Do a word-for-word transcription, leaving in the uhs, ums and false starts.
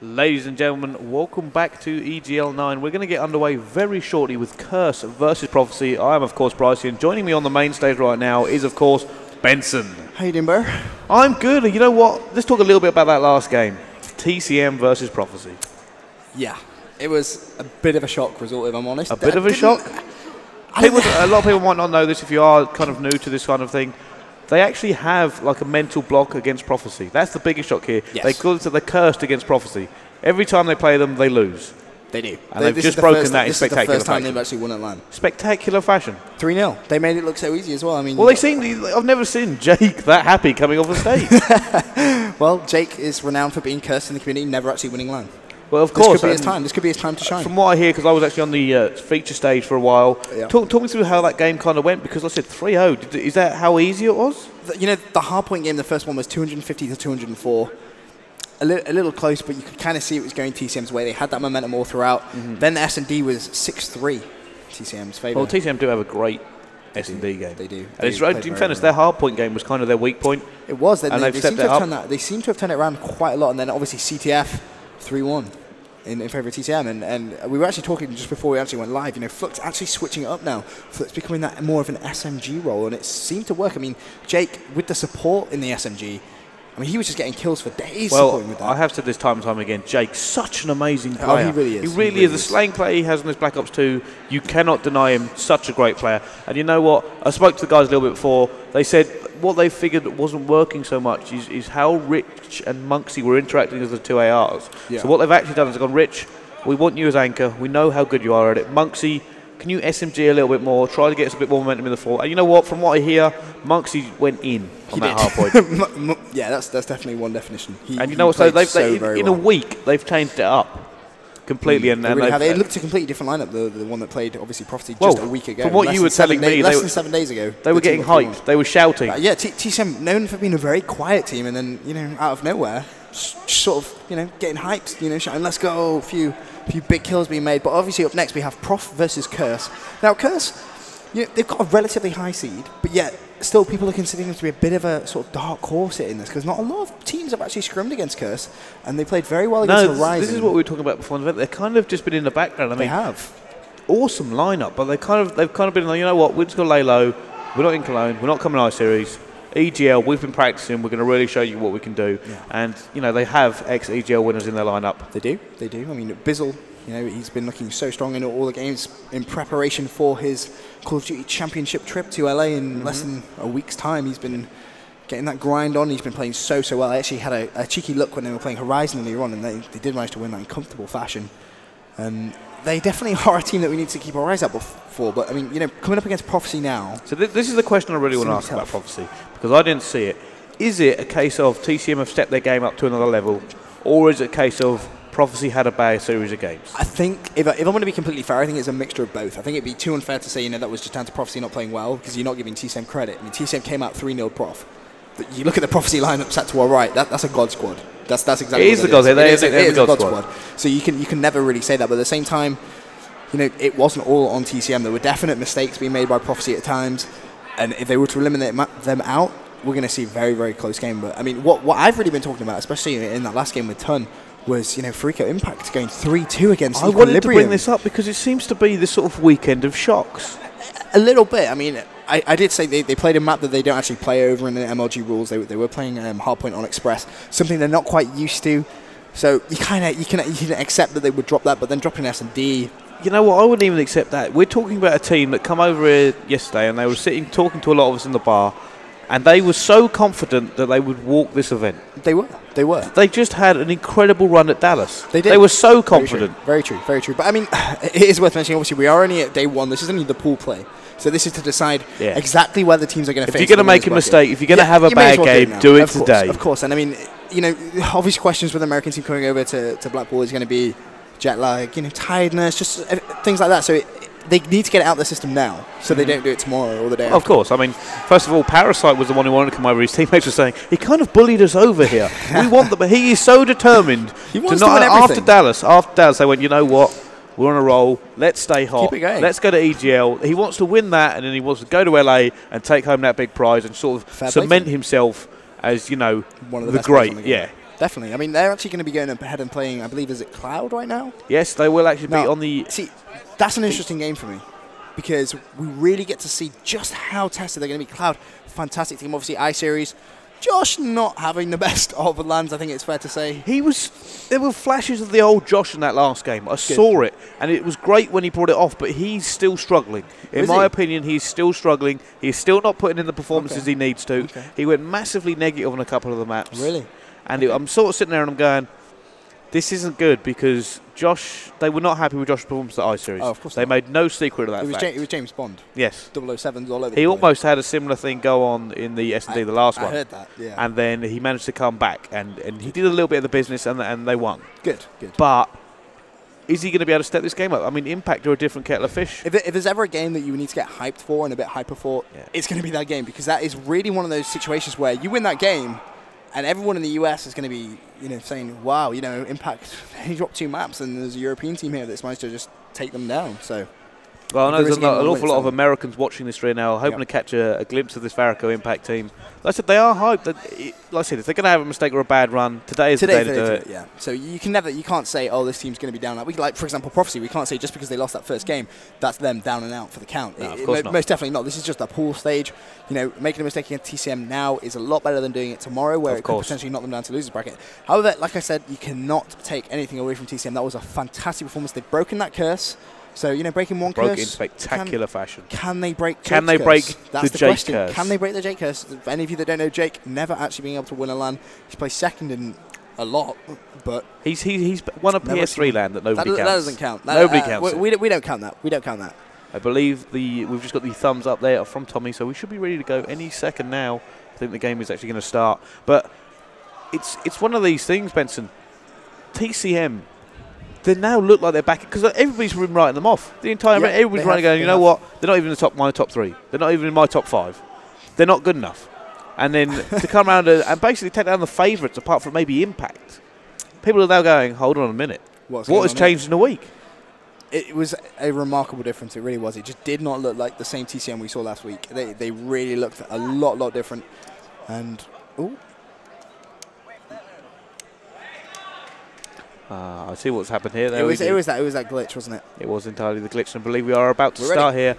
Ladies and gentlemen, welcome back to E G L nine. We're going to get underway very shortly with Curse versus Prophecy. I am, of course, Bryce, and joining me on the main stage right now is, of course, Benson. How you doing, bro? I'm good. You know what? Let's talk a little bit about that last game. T C M versus Prophecy. Yeah, it was a bit of a shock result, if I'm honest. A bit I of a shock? People, a lot of people might not know this if you are kind of new to this kind of thing. They actually have like a mental block against Prophecy. That's the biggest shock here. Yes. They call it the cursed against Prophecy. Every time they play them, they lose. They do. And they, they've just broken first, that in spectacular fashion. This is the first time fashion. They've actually won at LAN. Spectacular fashion. three nil. They made it look so easy as well. I mean, well, they seem. I've never seen Jake that happy coming off the stage. Well, Jake is renowned for being cursed in the community, never actually winning LAN. Well, of course. This could be his time. This could be his time to shine. From what I hear, because I was actually on the uh, feature stage for a while, yeah. talk, talk me through how that game kind of went, because I said three oh. Is that how easy it was? The, you know, the hard point game, the first one was two fifty to two oh four. A, li a little close, but you could kind of see it was going T C M's way. They had that momentum all throughout. Mm-hmm. Then the S and D was six three, T C M's favour. Well, T C M do have a great S and D game. They do. And it's right, in fairness, their hard point game was kind of their weak point. It was. They, and they, they, seem to have turned that, they seem to have turned it around quite a lot. And then obviously C T F... three one in, in favour of T C M, and, and we were actually talking just before we actually went live, you know, Flux actually switching it up now. Flux becoming that more of an S M G role, and it seemed to work. I mean, Jake, with the support in the S M G, I mean, he was just getting kills for days well, supporting with that. I have said this time and time again, Jake's such an amazing player. Oh, he really is. He really, he really is. is. The slang play he has in this Black Ops two, you cannot deny him, such a great player. And you know what? I spoke to the guys a little bit before. They said what they figured wasn't working so much is, is how Rich and Monksy were interacting as the two A Rs. Yeah. So what they've actually done is they've gone, Rich, we want you as anchor. We know how good you are at it. Monksy, can you S M G a little bit more, try to get us a bit more momentum in the fall? And you know what, from what I hear, Monksy went in on he that half point. Yeah, that's that's definitely one definition. He, and you know what, so, they've, so they, in, in well. a week, they've changed it up completely. Mm, and, and really have, It looked a completely different lineup, the, the one that played, obviously, Prophecy well, just a week ago. From what less you were telling me, less were, than seven days ago. They were the getting hyped, they were shouting. Uh, yeah, T C M, known for being a very quiet team, and then, you know, out of nowhere, sort of, you know, getting hyped, you know, shouting, let's go, few. few big kills being made. But obviously up next we have Prof versus Curse. Now Curse, you know, they've got a relatively high seed, but yet still people are considering them to be a bit of a sort of dark horse in this, because not a lot of teams have actually scrimmed against Curse, and they played very well against no, Horizon. This is what we were talking about before. They've kind of just been in the background. I mean, they have. Awesome lineup, but they kind of, they've kind of been like, you know what, we're just going to lay low. We're not in Cologne. We're not coming to I-Series. E G L, we've been practicing, we're going to really show you what we can do. Yeah. And, you know, they have ex-E G L winners in their lineup. They do, they do. I mean, Bizzle, you know, he's been looking so strong in all the games in preparation for his Call of Duty Championship trip to L A in mm-hmm. less than a week's time. He's been getting that grind on, he's been playing so, so well. I actually had a, a cheeky look when they were playing Horizon earlier on, and they, they did manage to win that in comfortable fashion. Um, They definitely are a team that we need to keep our eyes up for. But, I mean, you know, coming up against Prophecy now. So th this is the question I really want to ask tough. about Prophecy, because I didn't see it. Is it a case of T C M have stepped their game up to another level, or is it a case of Prophecy had a bad series of games? I think, if, I, if I'm going to be completely fair, I think it's a mixture of both. I think it'd be too unfair to say, you know, that was just down to Prophecy not playing well, because you're not giving T C M credit. I mean, T C M came out three nil Prof. You look at the Prophecy lineup set to our right, that, that's a God squad. That's, that's exactly it is the God squad. It, it is, it is a God squad. squad. So you can, you can never really say that. But at the same time, you know, it wasn't all on T C M. There were definite mistakes being made by Prophecy at times. And if they were to eliminate them out, we're going to see a very, very close game. But, I mean, what, what I've really been talking about, especially in that last game with Ton, was, you know, Frico Impact going three two against Calibrium. I wanted to bring this up because it seems to be the sort of weekend of shocks. A little bit. I mean, I, I did say they, they played a map that they don't actually play over in the M L G rules. They, they were playing um, Hardpoint on Express, something they're not quite used to. So you kind of you can you can accept that they would drop that, but then dropping S and D. You know what? I wouldn't even accept that. We're talking about a team that come over here yesterday, and they were sitting talking to a lot of us in the bar, and they were so confident that they would walk this event. They were. They were. They just had an incredible run at Dallas. They did. They were so confident. Very true. Very true. Very true. But, I mean, it is worth mentioning, obviously, we are only at day one. This is only the pool play. So this is to decide yeah. exactly where the teams are going to face. If you're going to make a mistake, if you're going to yeah, have a bad well game, do it, do it of today. Course, of course. And, I mean, you know, obvious questions with the American team coming over to, to Blackpool is going to be jet lag, you know, tiredness, just things like that. So it, they need to get it out of the system now, so mm-hmm. they don't do it tomorrow or the day after. Of course. I mean, first of all, Parasite was the one who wanted to come over. His teammates were saying, he kind of bullied us over here. We want them. But he is so determined. He wants to not, to win After Dallas, after Dallas, they went, you know what? We're on a roll. Let's stay hot. Keep it going. Let's go to E G L. He wants to win that, and then he wants to go to L A and take home that big prize and sort of Fair cement himself as, you know, one of the, the great. The yeah. Definitely. I mean, they're actually going to be going ahead and playing, I believe, is it Cloud right now? Yes, they will actually now, be on the... See, that's an interesting game for me because we really get to see just how tested they're going to be. Cloud, fantastic team. Obviously, I-Series. Josh not having the best of lands, I think it's fair to say. He was... There were flashes of the old Josh in that last game. I Good. saw it, and it was great when he brought it off, but he's still struggling. In is my he? opinion, he's still struggling. He's still not putting in the performances okay. he needs to. Okay. He went massively negative on a couple of the maps. Really? And okay. it, I'm sort of sitting there and I'm going, this isn't good because Josh, they were not happy with Josh's performance at I-Series. Oh, of course they not. made no secret of that it was fact. Ja it was James Bond. Yes. double oh sevens all over He the almost play. had a similar thing go on in the S and D, the last I one. I heard that, yeah. And then he managed to come back and, and he did a little bit of the business and, and they won. Good, good. But is he going to be able to step this game up? I mean, Impact are a different kettle of fish. If, if there's ever a game that you need to get hyped for and a bit hyper for, yeah. it's going to be that game because that is really one of those situations where you win that game and everyone in the U S is going to be, you know, saying, wow, you know, Impact, he dropped two maps, and there's a European team here that's managed to just take them down. So, well, I know there's an awful lot of Americans watching this right now, hoping yep. to catch a, a glimpse of this Frico Impact team. Like I said, they are hyped. That it, like I said, if they're going to have a mistake or a bad run, today is today, the day today, to do today, it. Yeah. So you can never, you can't say, oh, this team's going to be down. Like, we, like, for example, Prophecy, we can't say just because they lost that first game, that's them down and out for the count. No, it, of course it, not. Most definitely not. This is just a pool stage. You know, making a mistake against T C M now is a lot better than doing it tomorrow, where of it course. could potentially knock them down to losers bracket. However, like I said, you cannot take anything away from T C M. That was a fantastic performance. They've broken that curse. So, you know, breaking one Broke curse... Broke in spectacular can, fashion. Can they break Jake's Can they break curse? the That's the Jake question. curse? Can they break the Jake curse? For any of you that don't know, Jake never actually being able to win a LAN. He's played second in a lot, but... He's he, he's won a P S three LAN that nobody that, counts. That doesn't count. That, nobody uh, counts we, we, we don't count that. We don't count that. I believe the we've just got the thumbs up there from Tommy, so we should be ready to go any second now. I think the game is actually going to start. But it's it's one of these things, Benson. T C M... They now look like they're back because everybody's been writing them off. The entire yeah, everybody's running going, you know have. what? They're not even in the top my top three. They're not even in my top five. They're not good enough. And then to come around and, and basically take down the favourites, apart from maybe Impact, people are now going, hold on a minute. What's what has changed here? in a week? It was a remarkable difference. It really was. It just did not look like the same T C M we saw last week. They they really looked a lot lot different. And oh. Uh, I see what's happened here. There it was, it was that. It was that glitch, wasn't it? It was entirely the glitch, and I believe we are about to We're start ready. here.